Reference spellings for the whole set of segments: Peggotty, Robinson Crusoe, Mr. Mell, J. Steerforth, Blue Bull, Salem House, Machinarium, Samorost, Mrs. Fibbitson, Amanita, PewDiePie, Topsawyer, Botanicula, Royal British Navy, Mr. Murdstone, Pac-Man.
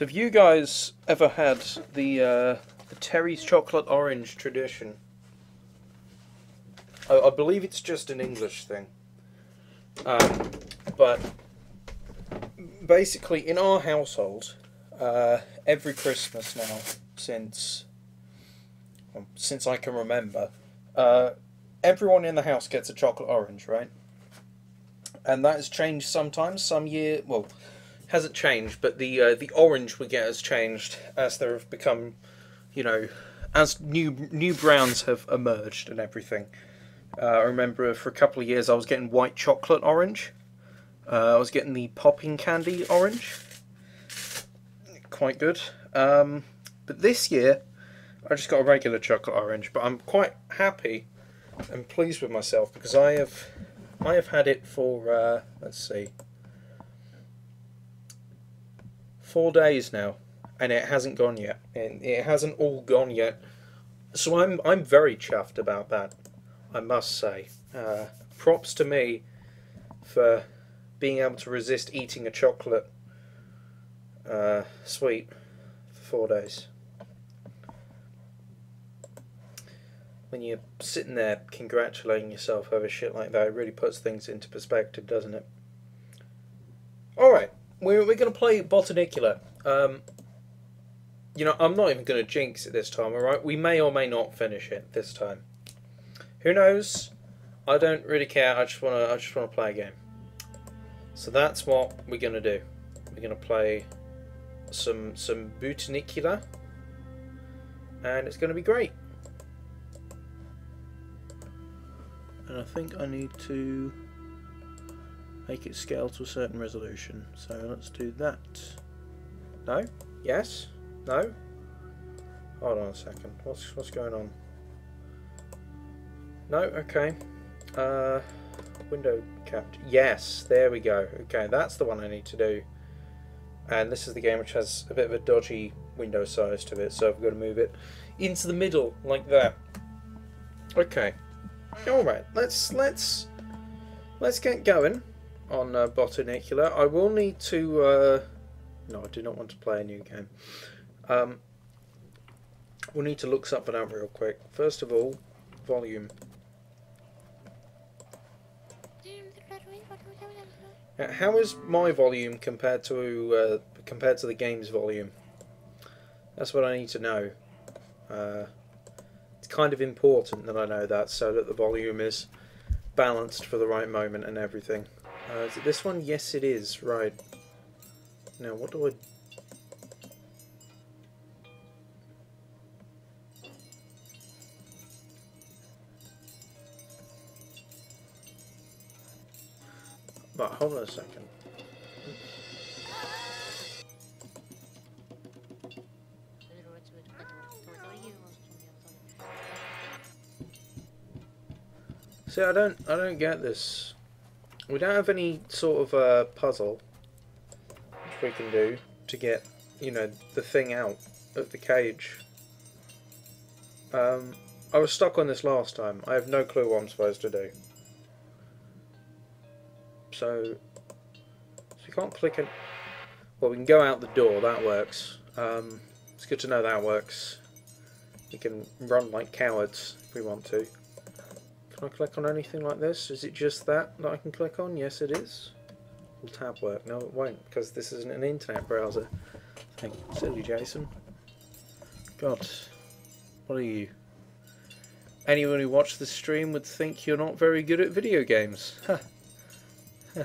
So have you guys ever had the Terry's Chocolate Orange tradition? I believe it's just an English thing. But basically in our household, every Christmas now, since I can remember, everyone in the house gets a chocolate orange, right? And that has changed sometimes. Some year, well, hasn't changed, but the orange we get has changed as there have become, you know, as new browns have emerged and everything. I remember for a couple of years I was getting white chocolate orange. I was getting the popping candy orange. Quite good. But this year I just got a regular chocolate orange, but I'm quite happy and pleased with myself because I have had it for, let's see, 4 days now, and it hasn't gone yet, and it hasn't all gone yet, so I'm very chuffed about that, I must say. Props to me for being able to resist eating a chocolate sweet for 4 days. When you're sitting there congratulating yourself over shit like that, it really puts things into perspective, doesn't it? Alright, we're going to play Botanicula. You know, I'm not even going to jinx it this time, alright? We may or may not finish it this time. Who knows? I don't really care, I just want to play a game. So that's what we're going to do. We're going to play some Botanicula, and it's going to be great. And I think I need to make it scale to a certain resolution. So let's do that. No? Yes? No? Hold on a second. What's going on? No? Okay. Window capped. Yes. There we go. Okay, that's the one I need to do. And this is the game which has a bit of a dodgy window size to it. So I've got to move it into the middle like that. Okay. Alright, let's get going on Botanicula. I will need to, no, I do not want to play a new game. We'll need to look something up real quick. First of all, volume. Now, how is my volume compared to the game's volume? That's what I need to know. Kind of important that I know that, so that the volume is balanced for the right moment and everything. Is it this one? Yes, it is. Right. Now, what do I... But hold on a second. See, I don't get this. We don't have any sort of puzzle which we can do to get, you know, the thing out of the cage. I was stuck on this last time. I have no clue what I'm supposed to do. So we can't click it. Well, we can go out the door. That works. It's good to know that works. We can run like cowards if we want to. Can I click on anything like this? Is it just that I can click on? Yes, it is. Will tab work? No, it won't, because this isn't an internet browser thing. Silly Jason. God, what are you? Anyone who watched the stream would think you're not very good at video games. Ha. Oh,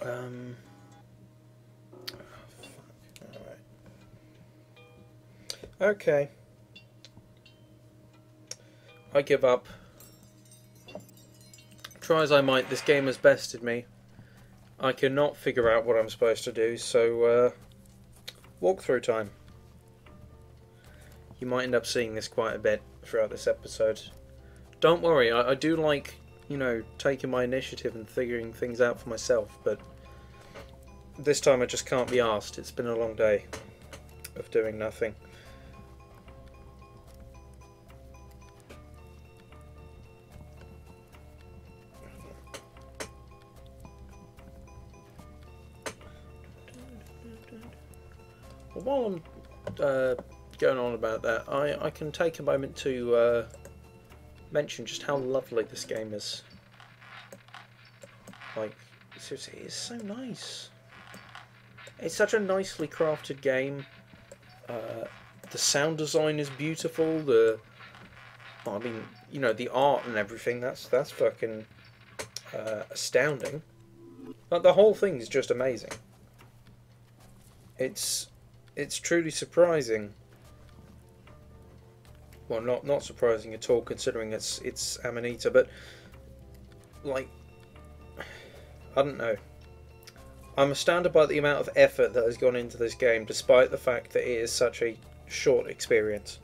fuck. All right. Okay. I give up. Try as I might, this game has bested me. I cannot figure out what I'm supposed to do, so walkthrough time. You might end up seeing this quite a bit throughout this episode. Don't worry, I do like, you know, taking my initiative and figuring things out for myself, but this time I just can't be arsed. It's been a long day of doing nothing. while I'm going on about that, I can take a moment to mention just how lovely this game is. Like, seriously, it's so nice. It's such a nicely crafted game. The sound design is beautiful. I mean, you know, the art and everything. That's fucking astounding. Like, the whole thing is just amazing. It's truly surprising. Well, not surprising at all, considering it's Amanita. But like, I don't know. I'm astounded by the amount of effort that has gone into this game, despite the fact that it is such a short experience,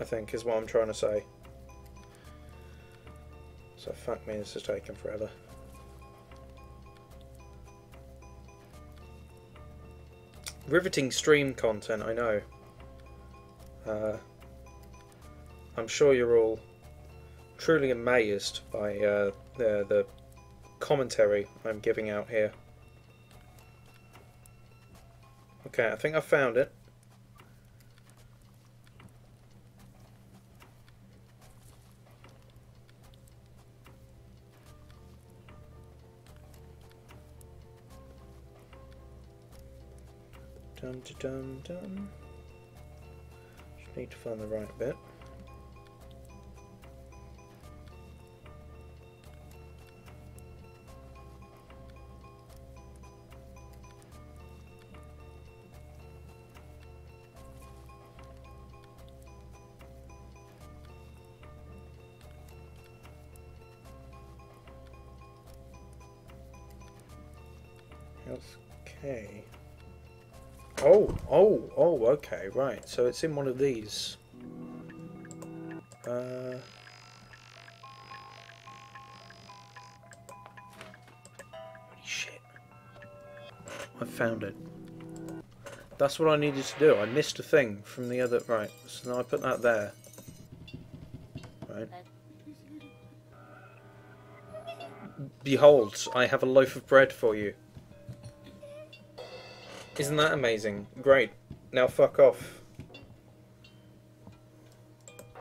I think, is what I'm trying to say. So fuck me, this has taken forever. Riveting stream content, I know. I'm sure you're all truly amazed by the commentary I'm giving out here. Okay, I think I found it. Dum da dum dum. Just need to find the right bit. Okay. Oh, okay, right. So it's in one of these. Holy shit. I found it. That's what I needed to do. I missed a thing from the other... Right, so now I put that there. Right. Behold, I have a loaf of bread for you. Isn't that amazing? Great. Now fuck off.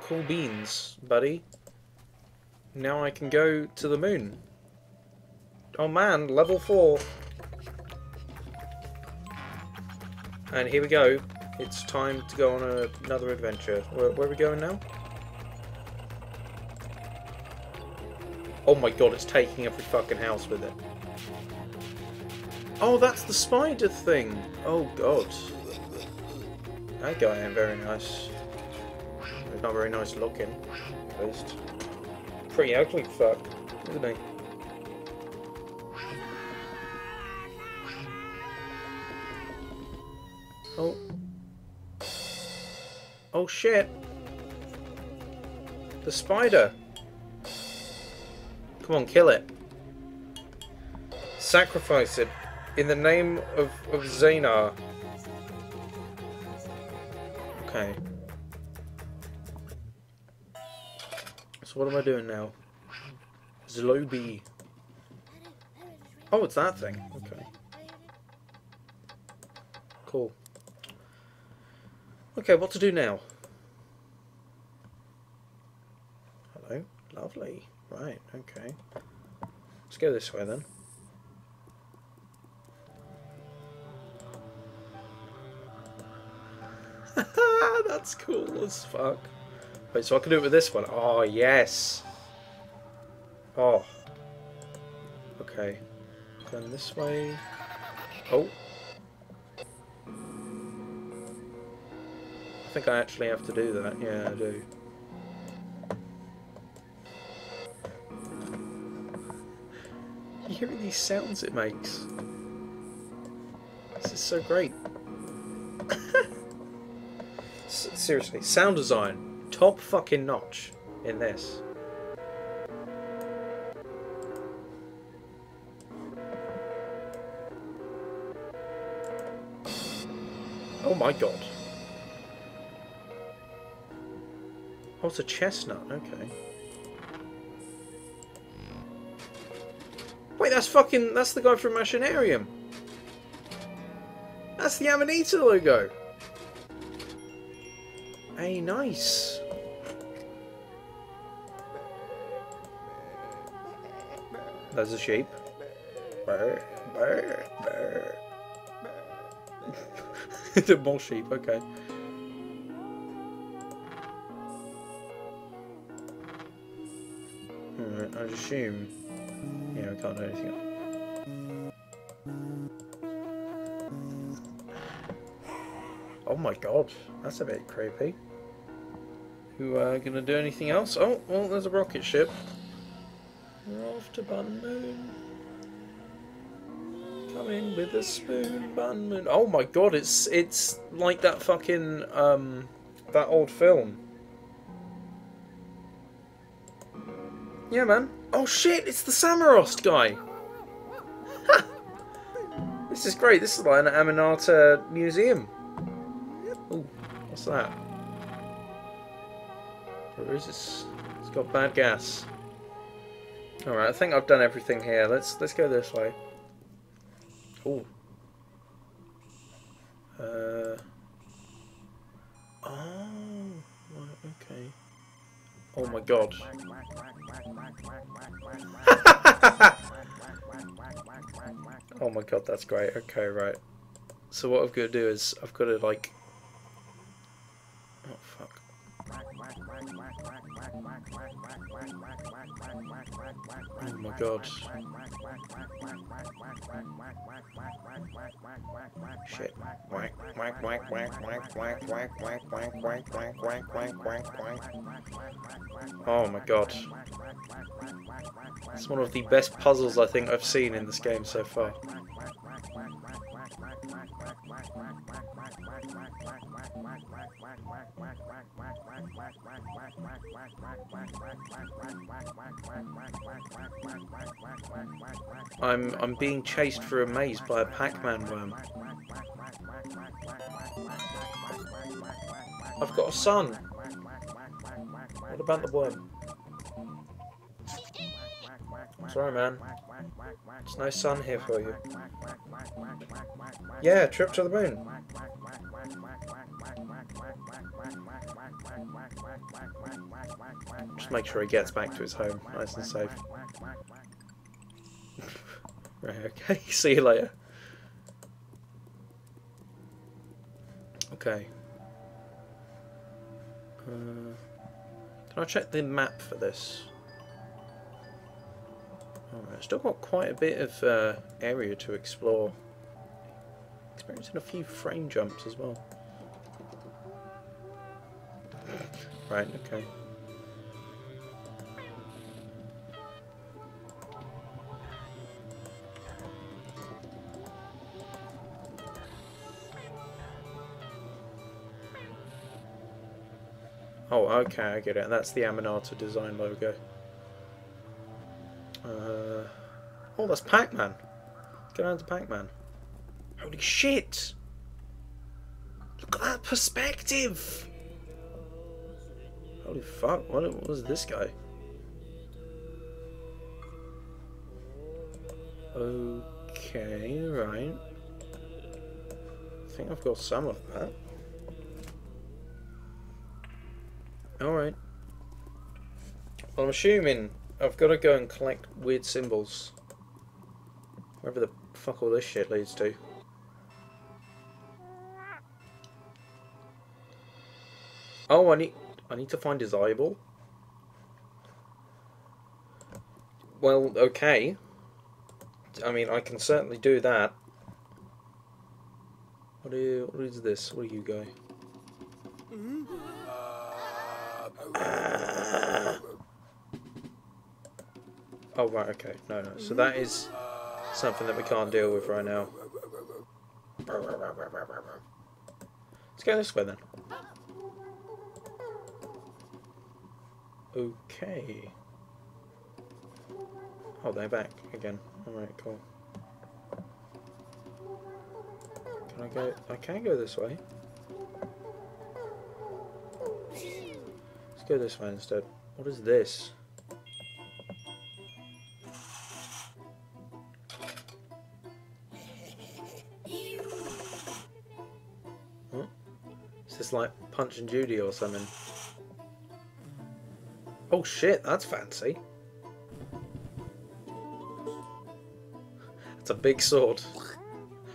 Cool beans, buddy. Now I can go to the moon. Oh man, level 4. And here we go. It's time to go on another adventure. Where are we going now? Oh my god, it's taking every fucking house with it. Oh, that's the spider thing! Oh god. That guy ain't very nice. He's not very nice looking, at least. Pretty ugly fuck, isn't he? Oh. Oh shit! The spider! Come on, kill it. Sacrifice it. In the name of Xenar. Okay. So what am I doing now? Zlobi. Oh, it's that thing. Okay. Cool. Okay, what to do now? Hello. Lovely. Right, okay. Let's go this way then. That's cool as fuck. Wait, so I can do it with this one. Oh, yes. Oh. Okay. Then this way. Oh. I think I actually have to do that. Yeah, I do. You hearing these sounds it makes? This is so great. Seriously, sound design, top fucking notch in this. Oh my god. Oh, it's a chestnut, okay. Wait, that's the guy from Machinarium. That's the Amanita logo. Hey, nice. There's a sheep. Burr, burr, burr. The bull sheep, okay. Alright, I'd assume. Yeah, we can't do anything else. Oh my god, that's a bit creepy. Who are gonna do anything else? Oh, well, there's a rocket ship. We're off to Bun Moon. Come in with a spoon, Bun Moon. Oh my god, it's like that fucking that old film. Yeah, man. Oh shit, it's the Samorost guy. Ha! This is great. This is like an Amanita museum. Ooh, what's that? Where is this? It's got bad gas. Alright, I think I've done everything here. Let's go this way. Ooh. Oh, okay. Oh my god. Oh my god, that's great. Okay, right. So what I've got to do is I've got to like... Oh fuck. Oh my god. Shit. Oh my god. It's one of the best puzzles I think I've seen in this game so far. I'm being chased through a maze by a Pac-Man worm. I've got a son. What about the worm? Sorry, man. There's no sun here for you. Yeah, trip to the moon. Just make sure he gets back to his home, nice and safe. Right, okay, see you later. Okay. Can I check the map for this? Alright, still got quite a bit of area to explore. Experiencing a few frame jumps as well. Right, okay. Oh, okay, I get it. That's the Amanita design logo. Oh, that's Pac-Man. Go down to Pac-Man. Holy shit! Look at that perspective! Holy fuck, what was this guy? Okay, right. I think I've got some of that. Alright. Well, I'm assuming I've got to go and collect weird symbols. Wherever the fuck all this shit leads to. Oh, I need to find his eyeball. Well, okay. I mean, I can certainly do that. What is this? What are you guy? Oh, right, okay. No, no. So that is something that we can't deal with right now. Let's go this way, then. Okay. Oh, they're back again. Alright, cool. Can I go? I can go this way. Let's go this way instead. What is this? It's like Punch and Judy or something. Oh shit, that's fancy. That's a big sword.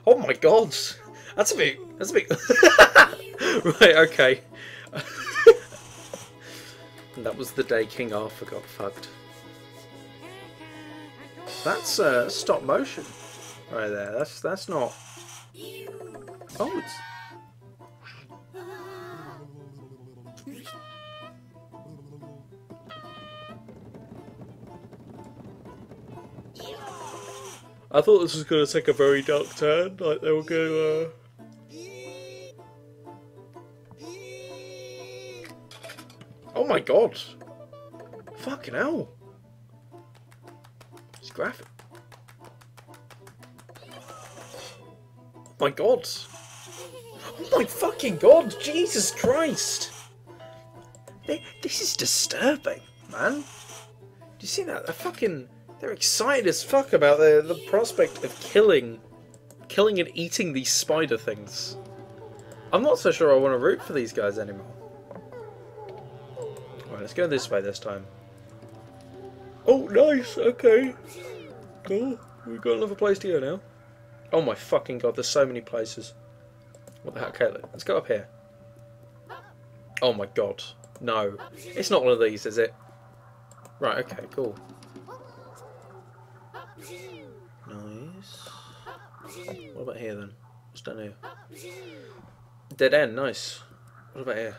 Oh my god! That's a big... That's a big... Right, okay. And that was the day King Arthur got fucked. That's stop motion. Right there, that's not... Oh, it's... I thought this was going to take a very dark turn, like they were going to... Oh my god! Fucking hell! It's graphic. Oh my god! Oh my fucking god! Jesus Christ! This is disturbing, man. Do you see that? They're fucking... They're excited as fuck about the prospect of killing and eating these spider things. I'm not so sure I want to root for these guys anymore. Alright, let's go this way this time. Oh, nice! Okay. Cool. We've got another place to go now. Oh my fucking god, there's so many places. What the heck? Okay, let's go up here. Oh my god. No. It's not one of these, is it? Right, okay, cool. Nice. What about here then? What's down here? Dead end, nice. What about here?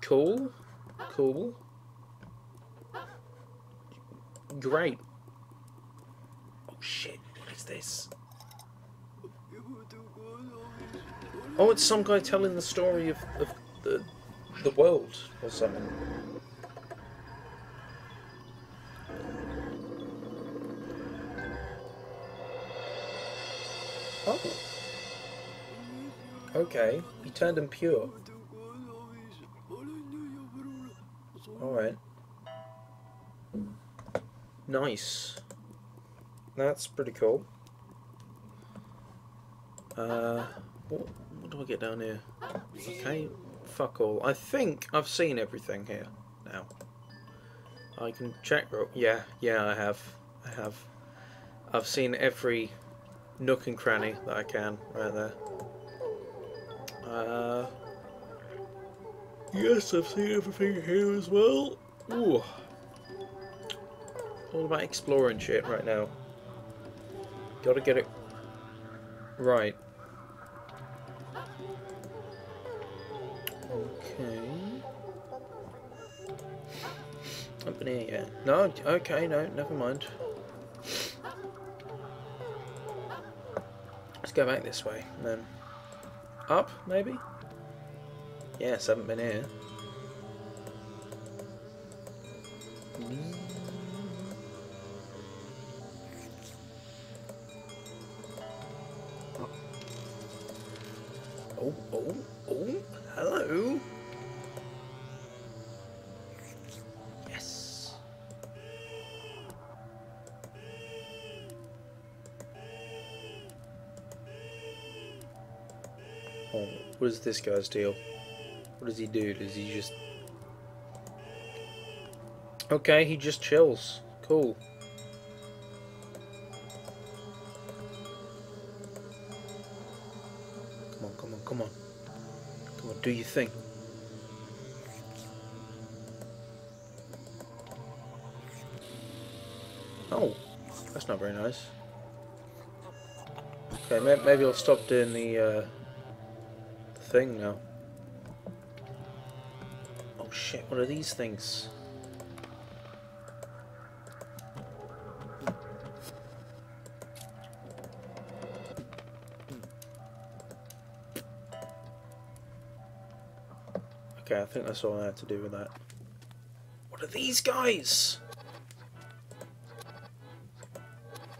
Cool. Cool. Great. Oh shit, what is this? Oh, it's some guy telling the story of the world or something. Oh. Okay, he turned him pure. Alright. Nice. That's pretty cool. What do I get down here? Okay, fuck all. I think I've seen everything here now. I can check. Yeah, I have. I've seen every nook and cranny that I can, right there. Yes, I've seen everything here as well. Ooh. All about exploring shit right now. Gotta get it right. Okay. Up in here yet? No, okay, no, never mind. Go back this way and then up, maybe. Yes, I haven't been here. Oh, hello. Yes. Oh, what is this guy's deal? What does he do? Does he just... Okay, he just chills. Cool. Come on, come on, come on. Come on, do your thing. Oh, that's not very nice. Okay, maybe I'll stop doing the... thing now. Oh shit, what are these things? Okay, I think that's all I had to do with that. What are these guys?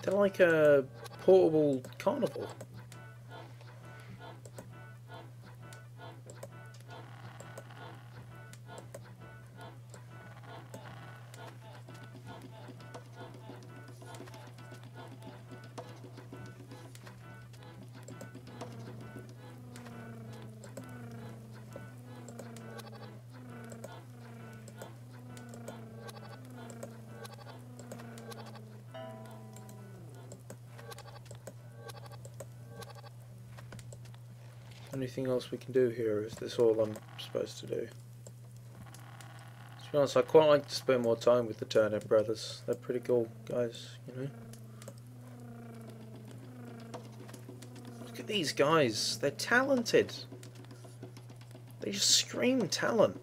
They're like a portable carnival. Anything else we can do here? Is this all I'm supposed to do? To be honest, I quite like to spend more time with the Turnip Brothers. They're pretty cool guys, you know. Look at these guys. They're talented. They just scream talent.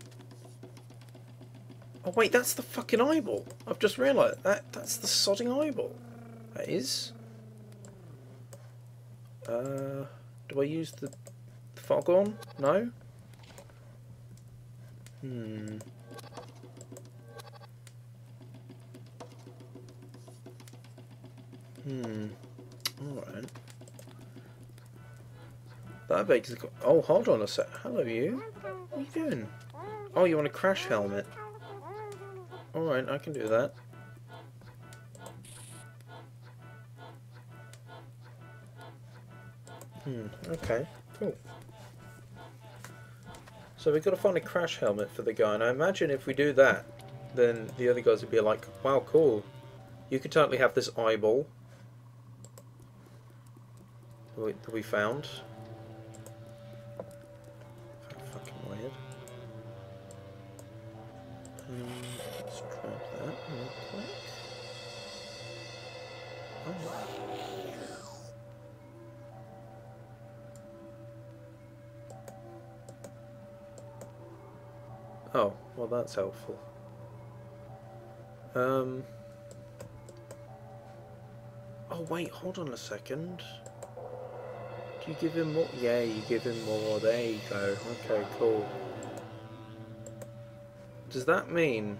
Oh wait, that's the fucking eyeball. I've just realised. That's the sodding eyeball. That is. Do I use the foghorn? No? Alright. That baker's got... Oh, hold on a sec. Hello, you. What are you doing? Oh, you want a crash helmet? Alright, I can do that. Okay, cool. So we've got to find a crash helmet for the guy, and I imagine if we do that, then the other guys would be like, wow, cool. You could totally have this eyeball that we found. Fucking weird. Let's grab that real quick. Oh, well that's helpful. Oh wait, hold on a second. Do you give him more? Yeah, you give him more. There you go. Okay, cool. Does that mean...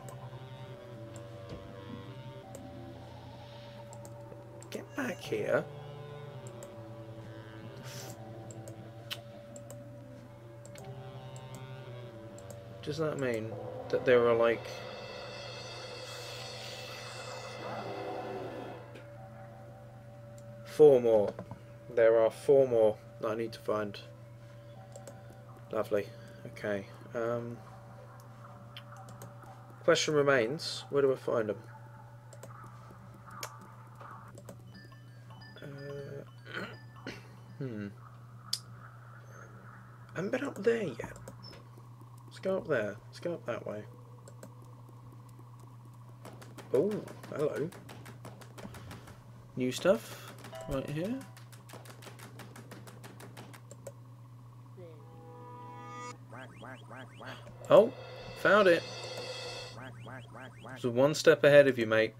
Get back here. Does that mean that there are like... Four more. There are four more that I need to find. Lovely. Okay. Question remains, where do I find them? I haven't been up there yet. Let's go up there. Let's go up that way. Oh, hello. New stuff right here. Oh, found it. So one step ahead of you, mate.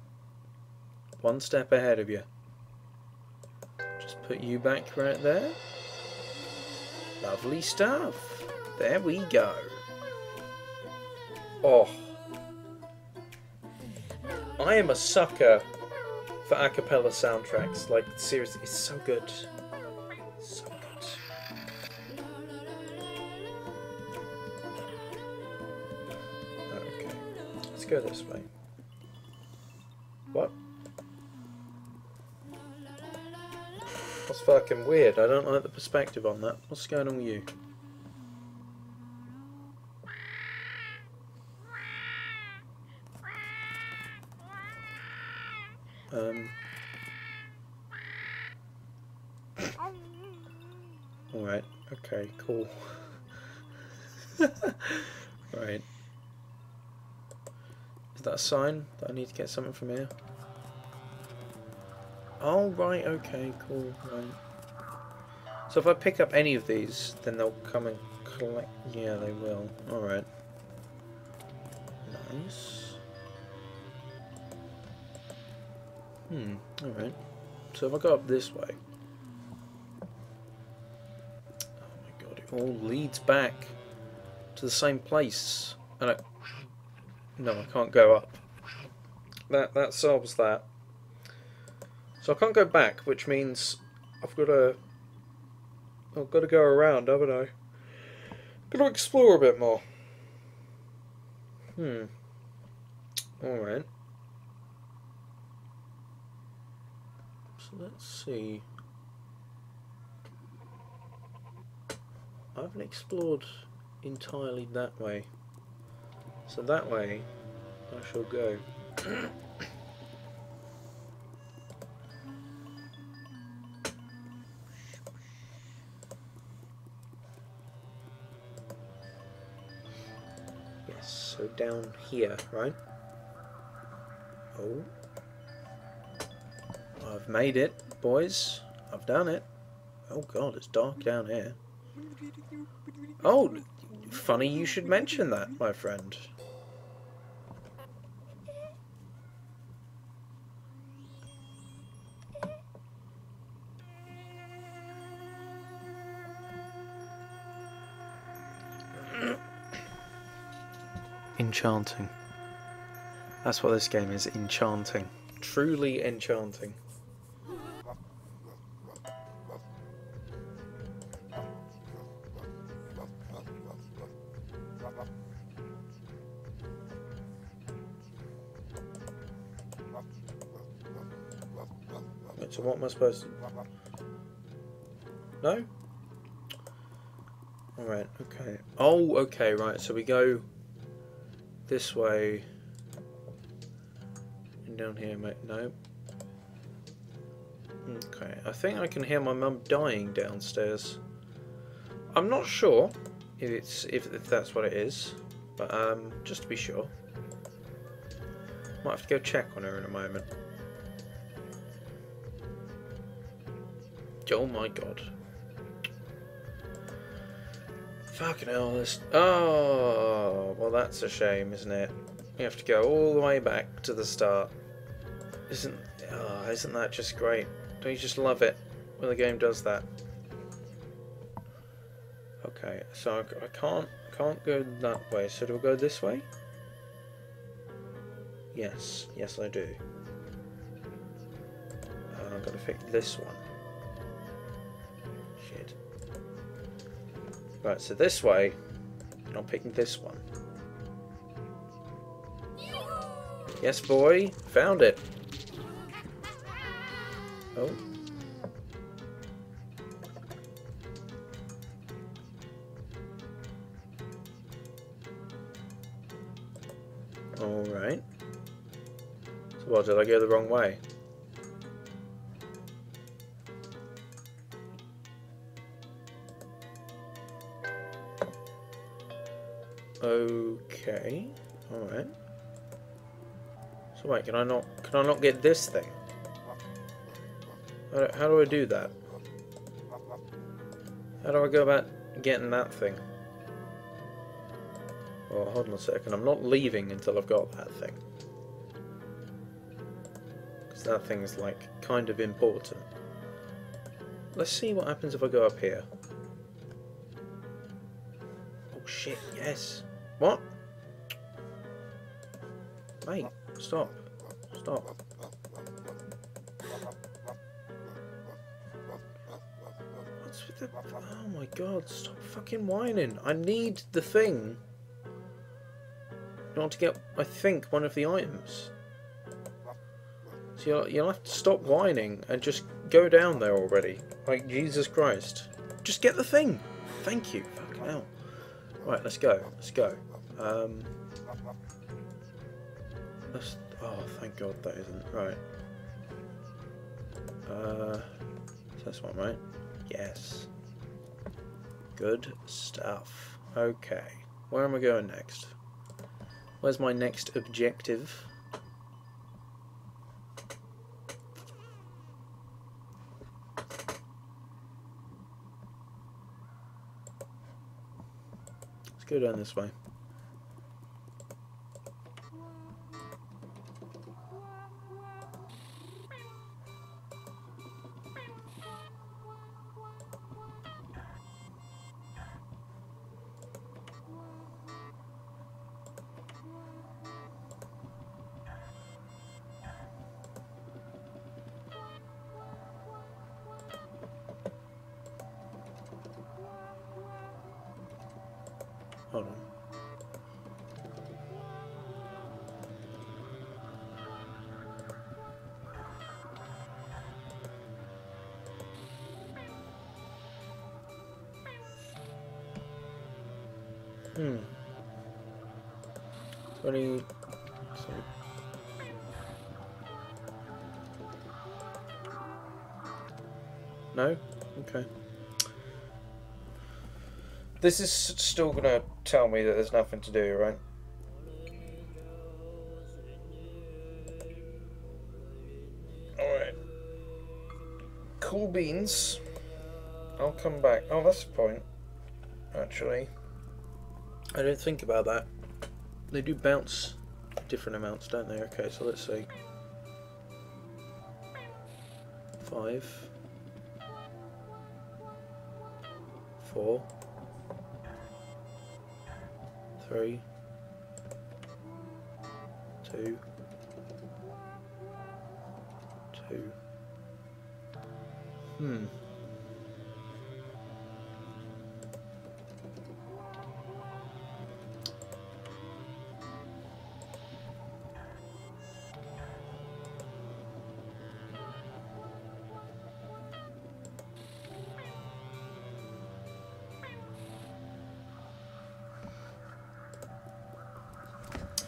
One step ahead of you. Just put you back right there. Lovely stuff. There we go. Oh. I am a sucker for a cappella soundtracks. Like, seriously, it's so good. So good. Go this way. What? That's fucking weird. I don't like the perspective on that. What's going on with you? Alright. Okay, cool. Right. Is that a sign that I need to get something from here? Oh, right, okay, cool, right. So if I pick up any of these, then they'll come and collect... Yeah, they will. Alright. Nice. Alright. So if I go up this way... Oh my god, it all leads back to the same place. And I... No, I can't go up. That solves that. So I can't go back, which means I've got to go around, haven't I? I've got to explore a bit more. Alright. So let's see. I haven't explored entirely that way. So that way, I shall go. So down here, right? Oh. I've made it, boys. I've done it. Oh god, it's dark down here. Oh, funny you should mention that, my friend. Enchanting. That's what this game is, enchanting. Truly enchanting. So what am I supposed to... No? Alright, okay. Oh, okay, right, so we go this way and down here, mate. No. Okay, I think I can hear my mum dying downstairs. I'm not sure if it's if that's what it is, but just to be sure, might have to go check on her in a moment. Oh my god. Fucking hell, this... Oh, well that's a shame, isn't it? You have to go all the way back to the start. Isn't that just great? Don't you just love it when the game does that? Okay, so I can't go that way, so do I go this way? Yes, yes I do. I've got to pick this one. Shit. Right, so this way, and I'm picking this one. Yes, boy, found it. Oh. All right. So what, did I go the wrong way? Okay, alright. So wait, can I not get this thing? How do I do that? How do I go about getting that thing? Oh, hold on a second, I'm not leaving until I've got that thing. Because that thing's like, kind of important. Let's see what happens if I go up here. Oh shit, yes! What? Mate, stop. Stop. What's with the... Oh my god, stop fucking whining. I need the thing. In order to get, I think, one of the items. So you'll have to stop whining and just go down there already. Like, Jesus Christ. Just get the thing. Thank you. Fucking hell. Right, let's go. Let's go. Oh, thank God that isn't right. Is this one right? Yes. Good stuff. Okay. Where am I going next? Where's my next objective? Let's go down this way. Hold on. Hmm. 20... Sorry. No? Okay. This is still gonna tell me that there's nothing to do, right? cool beans. I'll come back. Oh, that's the point. Actually, I didn't think about that. They do bounce different amounts, don't they? Okay, so let's see. 5, 4, 3, 2, 2.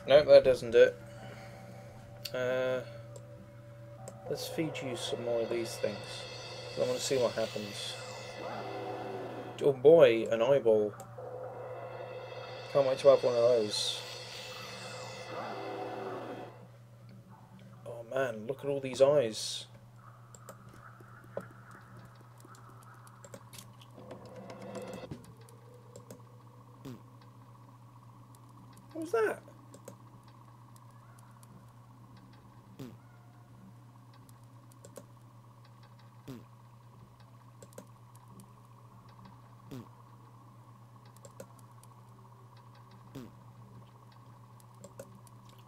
Nope, that doesn't do it. Let's feed you some more of these things. I want to see what happens. Oh boy, an eyeball. Can't wait to have one of those. Oh man, look at all these eyes. What was that?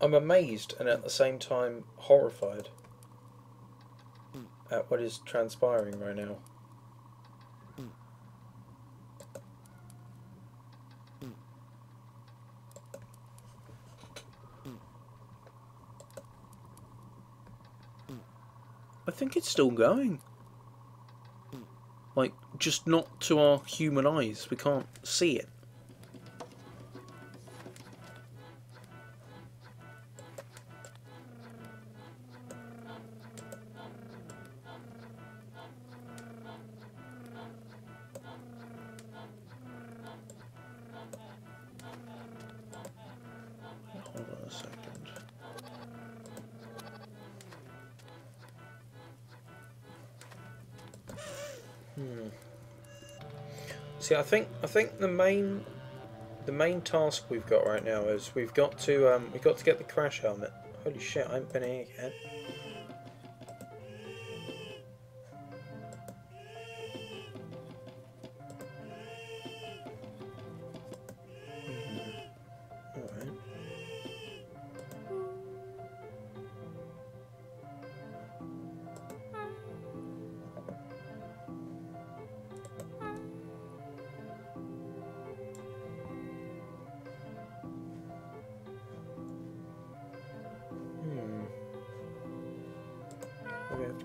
I'm amazed and at the same time horrified at what is transpiring right now. I think it's still going. Like, just not to our human eyes. We can't see it. See, I think the main task we've got right now is we've got to get the crash helmet. Holy shit, I haven't been here yet.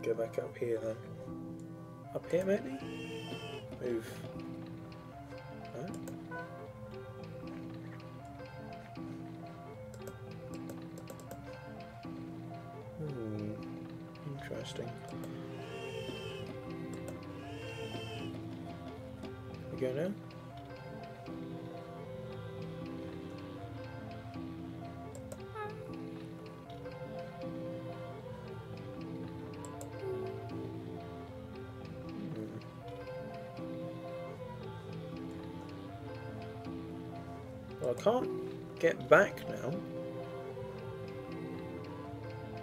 Go back up here then. Up here maybe? Move. No? Hmm. Interesting. We go now? I can't get back now,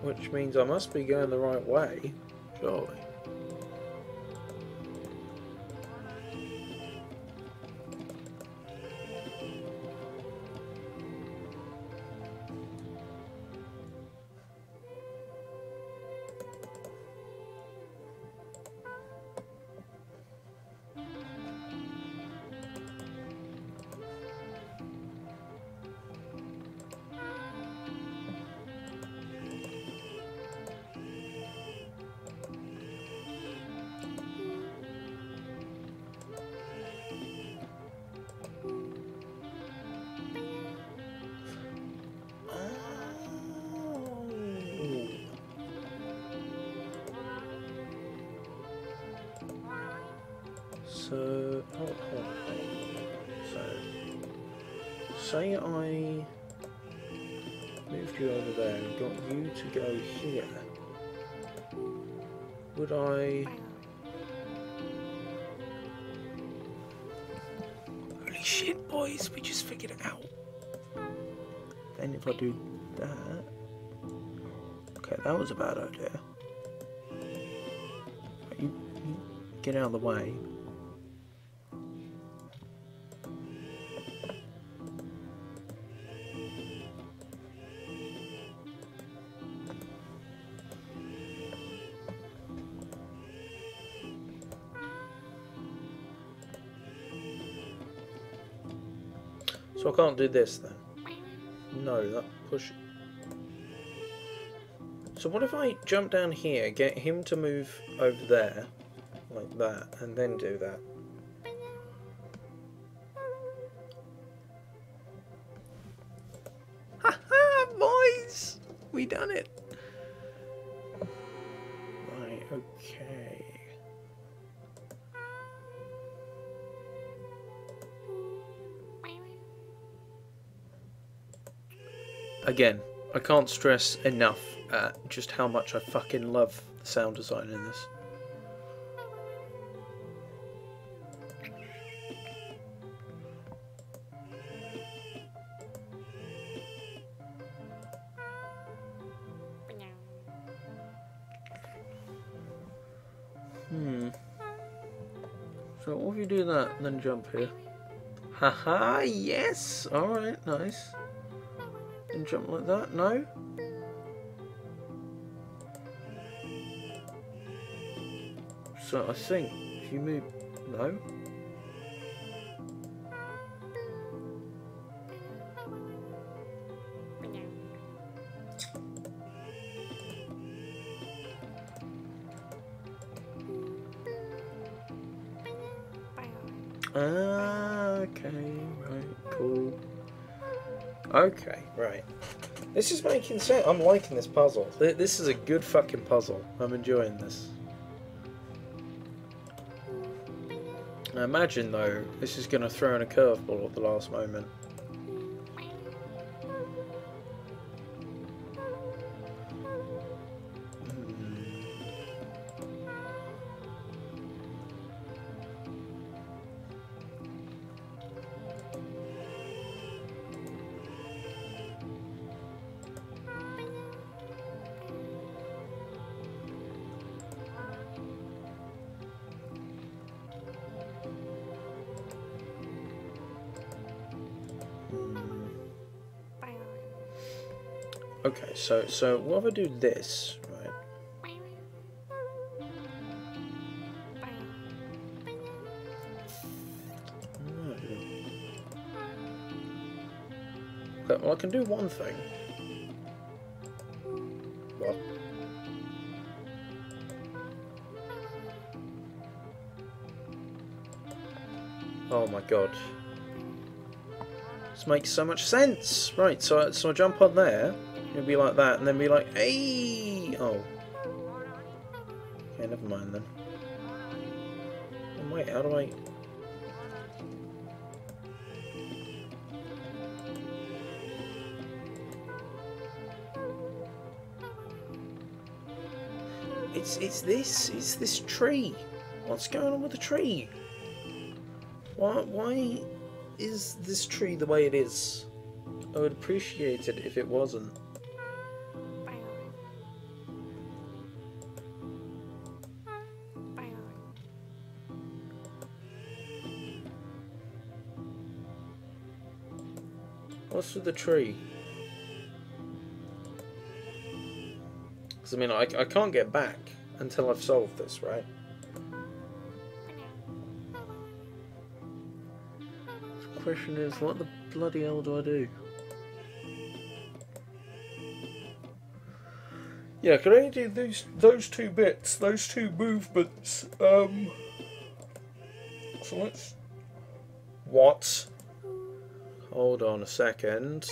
which means I must be going the right way, surely. So, say I moved you over there and got you to go here, would I shit, boys, we just figured it out. Then if I do that... Okay, that was a bad idea. You get out of the way. So I can't do this then. No, that push. So what if I jump down here, get him to move over there, like that, and then do that? Ha ha, boys! We done it! Right, okay. Again, I can't stress enough just how much I fucking love the sound design in this. So what if you do that and then jump here? Haha, yes! Alright, nice. And jump like that? No? So I think if you move... No? Ah, okay, right, cool. Okay, right. This is making sense. I'm liking this puzzle. This is a good fucking puzzle. I'm enjoying this. I imagine, though, this is going to throw in a curveball at the last moment. Okay, so what if I do this, right? No. Okay, well I can do one thing. What? Oh my god. This makes so much sense! Right, so I jump on there. It'll be like that, and then be like, hey! Oh. Okay, never mind then. And wait, how do I... It's this tree. What's going on with the tree? Why is this tree the way it is? I would appreciate it if it wasn't. What's with the tree? Because I mean, I can't get back until I've solved this, right? The question is, what the bloody hell do I do? Yeah, I can only do those two bits, those two movements. So let's... What? Hold on a second.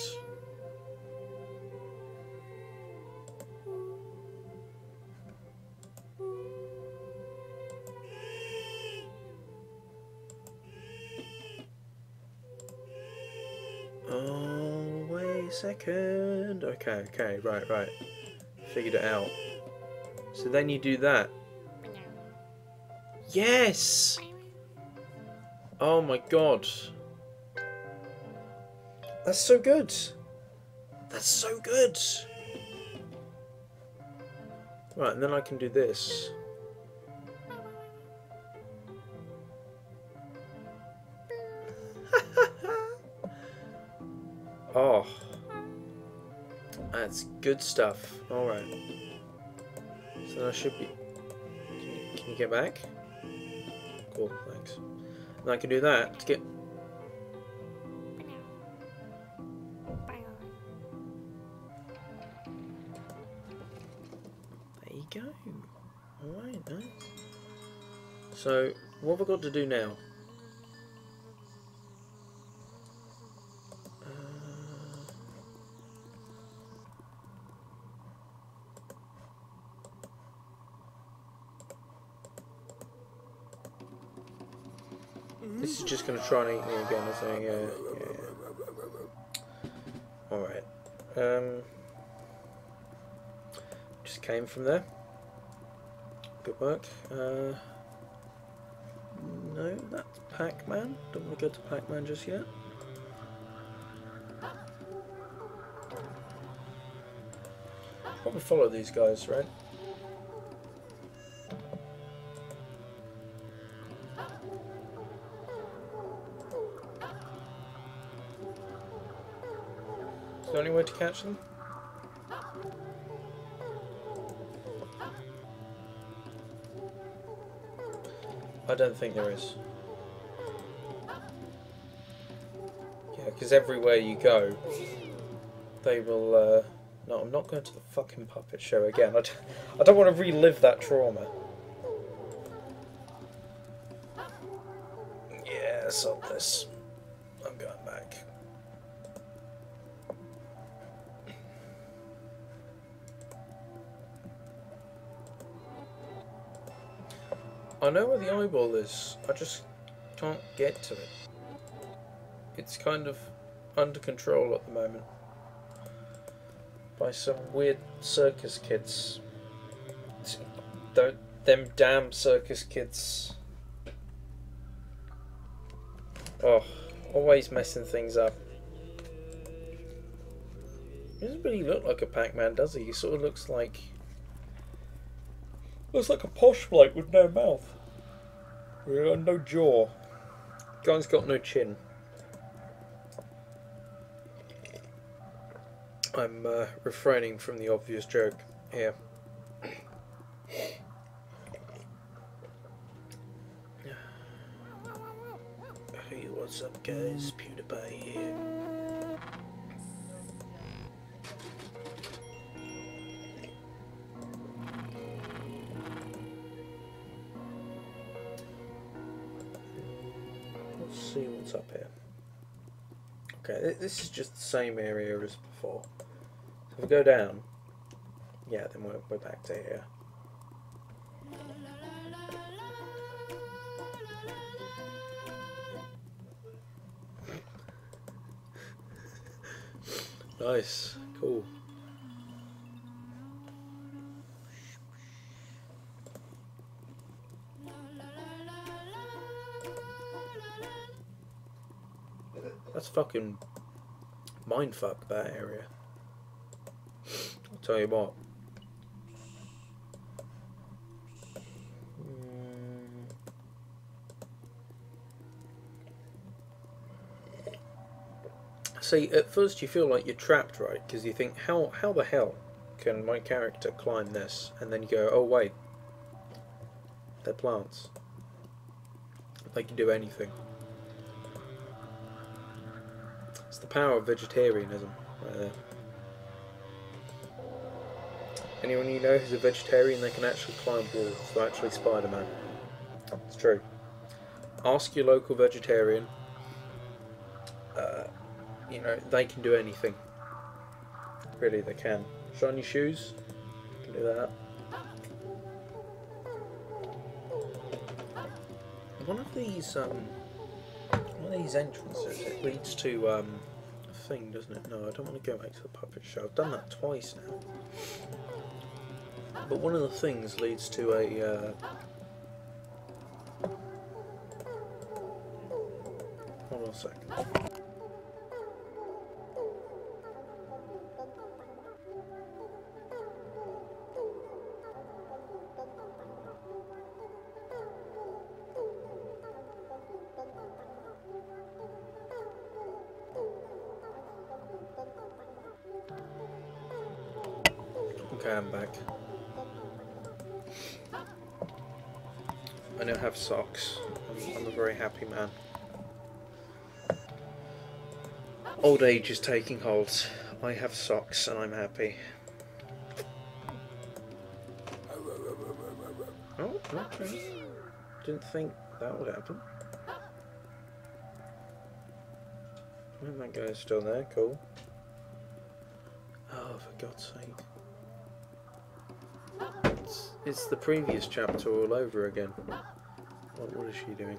Oh, wait a second. Okay, right. Figured it out. So then you do that. Yes! Oh my god. That's so good. That's so good. Right, and then I can do this. Oh, that's good stuff. All right. So then I should be. Can you get back? Cool, thanks. And I can do that to get. There you go. All right, nice. So what have I got to do now? This is just going to try and eat me again, I think. Yeah. Alright. Just came from there. Good work. No, that's Pac-Man. Don't want to go to Pac-Man just yet. Probably follow these guys, right? Is there any way to catch them? I don't think there is. Yeah, because everywhere you go, they will, No, I'm not going to the fucking puppet show again. I don't want to relive that trauma. Yeah, solve this. I'm going back. I know where the eyeball is, I just can't get to it. It's kind of under control at the moment. By some weird circus kids. Them damn circus kids. Oh, always messing things up. He doesn't really look like a Pac-Man, does he? He sort of looks like a posh bloke with no mouth. No jaw. Guy's got no chin. I'm refraining from the obvious joke here. Hey, what's up guys? PewDiePie here. See what's up here. Okay, this is just the same area as before. So if we go down, yeah, then we're back to here. Nice, cool. That's fucking mindfuck, that area. I'll tell you what. See, at first you feel like you're trapped, right? Because you think, how the hell can my character climb this? And then you go, oh wait, they're plants. They can do anything. It's the power of vegetarianism right there. Anyone you know who's a vegetarian, they can actually climb walls. They're actually Spider-Man. It's true. Ask your local vegetarian. You know, they can do anything. Really, they can. Shiny shoes. Can do that. One of these entrances, it leads to a thing, doesn't it? No, I don't want to go back to the puppet show. I've done that twice now. But one of the things leads to a... Hold on a second. Okay, I'm back. I now have socks. I'm a very happy man. Old age is taking hold. I have socks and I'm happy. Oh, okay. Didn't think that would happen. Well, that guy's still there, cool. Oh, for God's sake. It's the previous chapter all over again. What is she doing?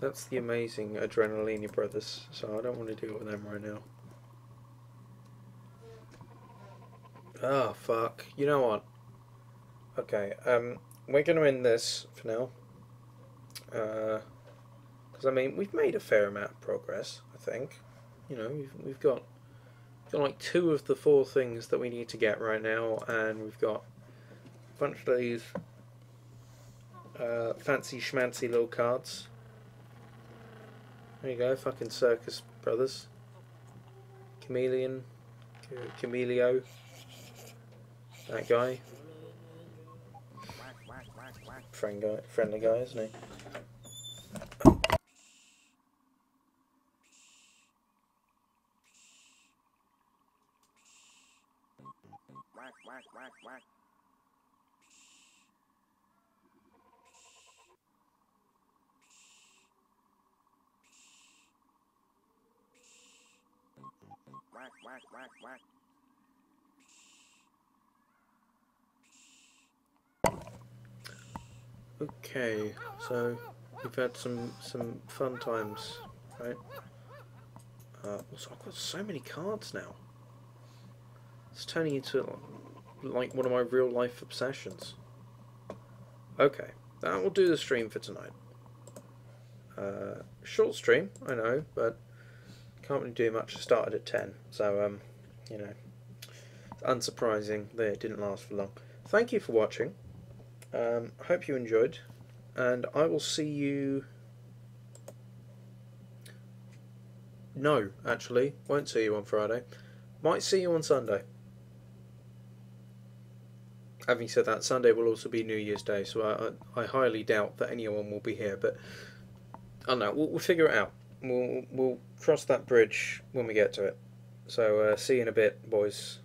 That's the amazing Adrenalina brothers, so I don't want to deal with them right now. Ah, oh, fuck. You know what? Okay, we're going to end this for now. Because, I mean, we've made a fair amount of progress, I think. You know, we've got like 2 of the 4 things that we need to get right now, and we've got a bunch of these fancy schmancy little cards. There you go, fucking circus brothers. Chameleon. Camelio. That guy. Friendly guy, isn't he? Okay, so we've had some fun times, right? Also, I've got so many cards now. It's turning into like one of my real life obsessions. Okay, that will do the stream for tonight. Short stream, I know, but can't really do much. I started at 10, so you know, it's unsurprising that it didn't last for long. Thank you for watching. I hope you enjoyed, and I will see you... No, actually, won't see you on Friday. Might see you on Sunday. Having said that, Sunday will also be New Year's Day, so I highly doubt that anyone will be here, but I don't know, we'll figure it out. We'll cross that bridge when we get to it. So, see you in a bit, boys.